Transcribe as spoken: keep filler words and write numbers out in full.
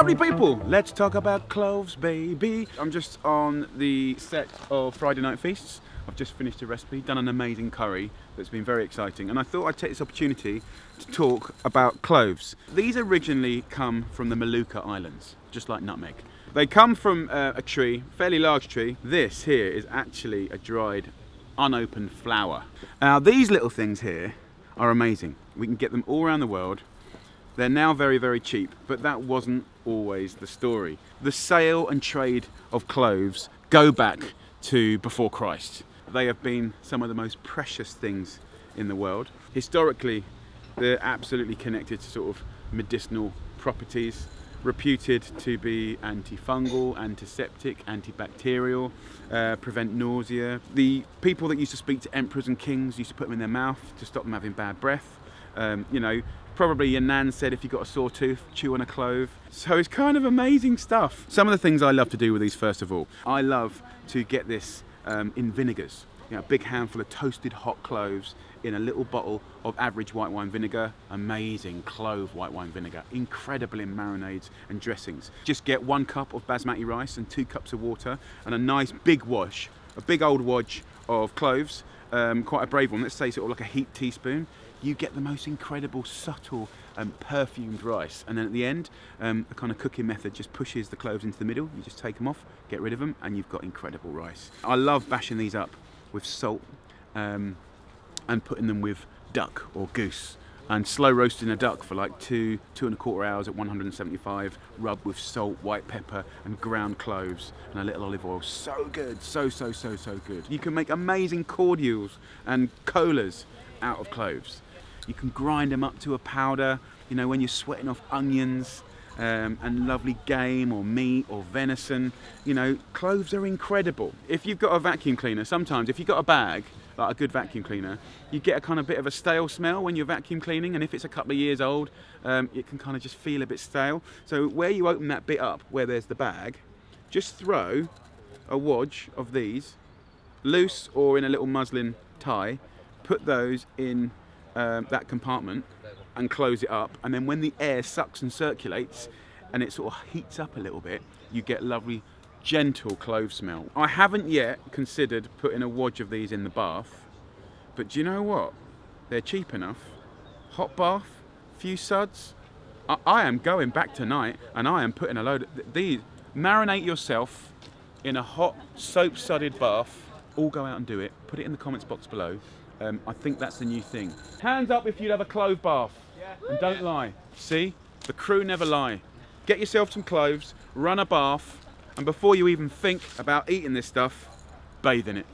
Lovely people, let's talk about cloves, baby. I'm just on the set of Friday Night Feasts. I've just finished a recipe, done an amazing curry that's been very exciting, and I thought I'd take this opportunity to talk about cloves. These originally come from the Maluku Islands, just like nutmeg. They come from uh, a tree, fairly large tree. This here is actually a dried, unopened flower. Now these little things here are amazing. We can get them all around the world. They're now very, very cheap, but that wasn't always the story. The sale and trade of cloves go back to before Christ. They have been some of the most precious things in the world. Historically, they're absolutely connected to sort of medicinal properties, reputed to be antifungal, antiseptic, antibacterial, uh, prevent nausea. The people that used to speak to emperors and kings used to put them in their mouth to stop them having bad breath. Um, you know, probably your nan said if you got a sore tooth, chew on a clove. So it's kind of amazing stuff. Some of the things I love to do with these, first of all, I love to get this um, in vinegars. You know, a big handful of toasted hot cloves in a little bottle of average white wine vinegar. Amazing clove white wine vinegar, incredible in marinades and dressings. Just get one cup of basmati rice and two cups of water and a nice big wash, a big old wodge of cloves, um, quite a brave one, let's say sort of like a heaped teaspoon. You get the most incredible, subtle, um, perfumed rice. And then at the end, um, a kind of cooking method just pushes the cloves into the middle. You just take them off, get rid of them, and you've got incredible rice. I love bashing these up with salt um, and putting them with duck or goose. And slow roasting a duck for like two, two and a quarter hours at one hundred and seventy-five, rubbed with salt, white pepper, and ground cloves, and a little olive oil. So good, so, so, so, so good. You can make amazing cordials and colas out of cloves. You can grind them up to a powder, you know, when you're sweating off onions um, and lovely game or meat or venison. You know, cloves are incredible. If you've got a vacuum cleaner, sometimes if you've got a bag, like a good vacuum cleaner, you get a kind of bit of a stale smell when you're vacuum cleaning, and if it's a couple of years old, um, it can kind of just feel a bit stale. So where you open that bit up, where there's the bag, just throw a wodge of these, loose or in a little muslin tie, put those in um, that compartment and close it up, and then when the air sucks and circulates and it sort of heats up a little bit, you get lovely gentle clove smell. I haven't yet considered putting a wodge of these in the bath, but do you know what? They're cheap enough. Hot bath, few suds. I, I am going back tonight and I am putting a load of th these. Marinate yourself in a hot soap-sudded bath. All go out and do it. Put it in the comments box below. Um, I think that's the new thing. Hands up if you'd have a clove bath. Yeah. And don't lie. See? The crew never lie. Get yourself some cloves, run a bath, and before you even think about eating this stuff, bathe in it.